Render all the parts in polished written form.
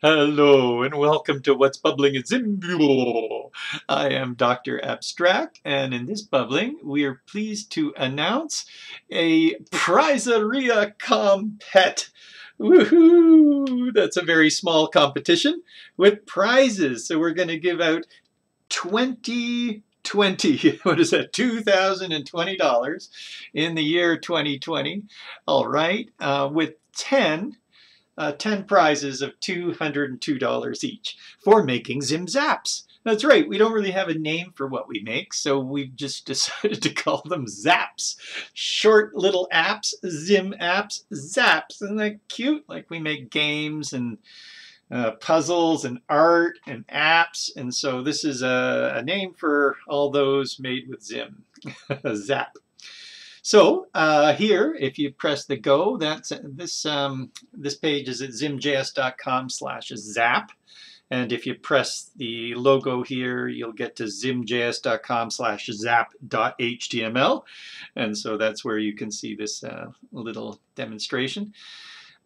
Hello and welcome to What's Bubbling at Zimbul. I am Dr. Abstract, and in this bubbling we are pleased to announce a Prizeria Compet. Woohoo! That's a very small competition with prizes. So we're going to give out $2,020 in the year 2020. All right, with 10 prizes of $202 each for making Zimzaps. That's right, we don't really have a name for what we make, so we've just decided to call them Zaps. Short little apps, Zim apps, Zaps. Isn't that cute? Like, we make games and puzzles and art and apps, and so this is a name for all those made with Zim. Zap. So here, if you press the go, that's this page is at zimjs.com/zap, and if you press the logo here, you'll get to zimjs.com/zap.html, and so that's where you can see this little demonstration.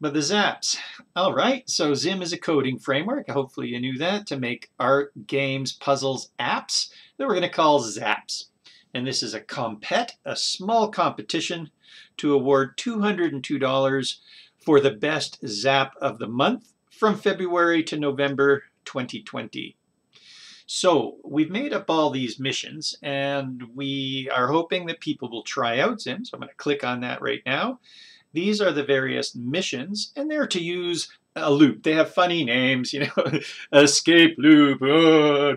But the Zaps. All right, so Zim is a coding framework, hopefully you knew that, to make art, games, puzzles, apps that we're going to call Zaps. And this is a compet, a small competition to award $202 for the best Zap of the month from February to November 2020. So we've made up all these missions, and we are hoping that people will try out Zim. So I'm going to click on that right now. These are the various missions, and they're to use a loop. They have funny names, you know, escape loop, or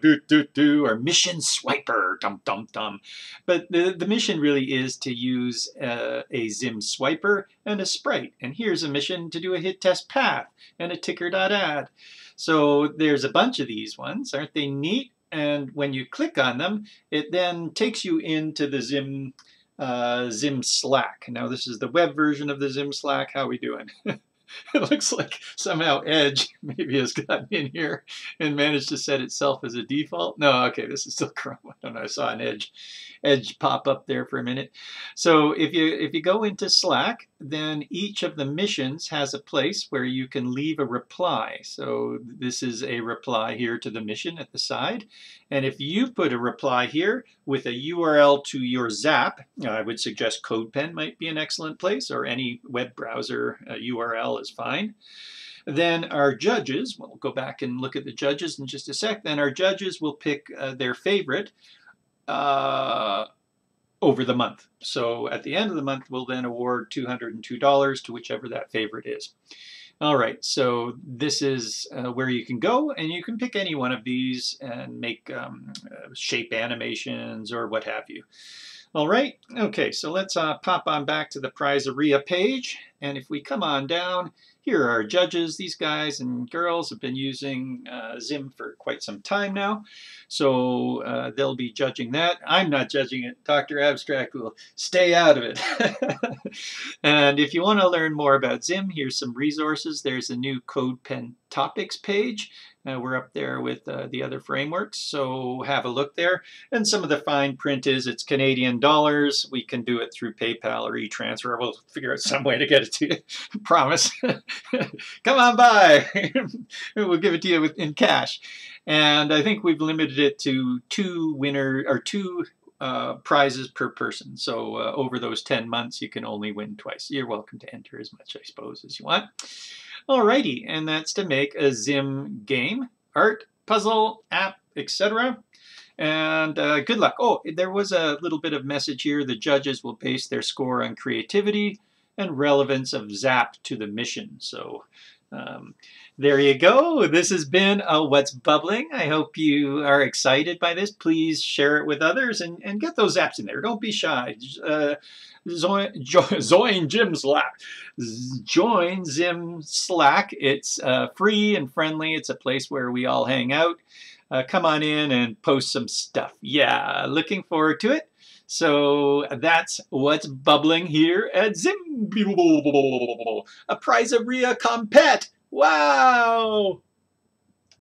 mission swiper, dum dum dum. But the mission really is to use a Zim swiper and a sprite. And here's a mission to do a hit test path and a ticker.add. So there's a bunch of these ones. Aren't they neat? And when you click on them, it then takes you into the Zim Slack. Now this is the web version of the Zim Slack. How are we doing? It looks like somehow Edge maybe has gotten in here and managed to set itself as a default. No, okay, this is still Chrome. I don't know. I saw an Edge pop up there for a minute. So if you go into Slack, then each of the missions has a place where you can leave a reply. So this is a reply here to the mission at the side. And if you put a reply here with a URL to your Zap, I would suggest CodePen might be an excellent place, or any web browser URL is fine. Then our judges, we'll go back and look at the judges in just a sec, then our judges will pick their favorite over the month. So at the end of the month, we'll then award $202 to whichever that favorite is. All right, so this is where you can go, and you can pick any one of these and make shape animations or what have you. All right, okay, so let's pop on back to the Prizeria page, and if we come on down, here are our judges. These guys and girls have been using Zim for quite some time now, so they'll be judging that. I'm not judging it. Dr. Abstract will stay out of it. And if you want to learn more about Zim, here's some resources. There's a new CodePen topics page. We're up there with the other frameworks, so have a look there. And some of the fine print is it's Canadian dollars. We can do it through PayPal or eTransfer. We'll figure out some way to get it to you. Promise. Come on by. We'll give it to you in cash. And I think we've limited it to two prizes per person. So over those 10 months, you can only win twice. You're welcome to enter as much, I suppose, as you want. Alrighty, and that's to make a Zim game, art, puzzle, app, etc. And good luck. Oh, there was a little bit of message here. The judges will base their score on creativity and relevance of Zap to the mission. So there you go. This has been What's Bubbling. I hope you are excited by this. Please share it with others and get those apps in there. Don't be shy. Join Zim Slack. Join Zim Slack. It's free and friendly. It's a place where we all hang out. Come on in and post some stuff. Yeah, looking forward to it. So that's What's Bubbling here at Zimbul, a Prizeria Compet. Wow!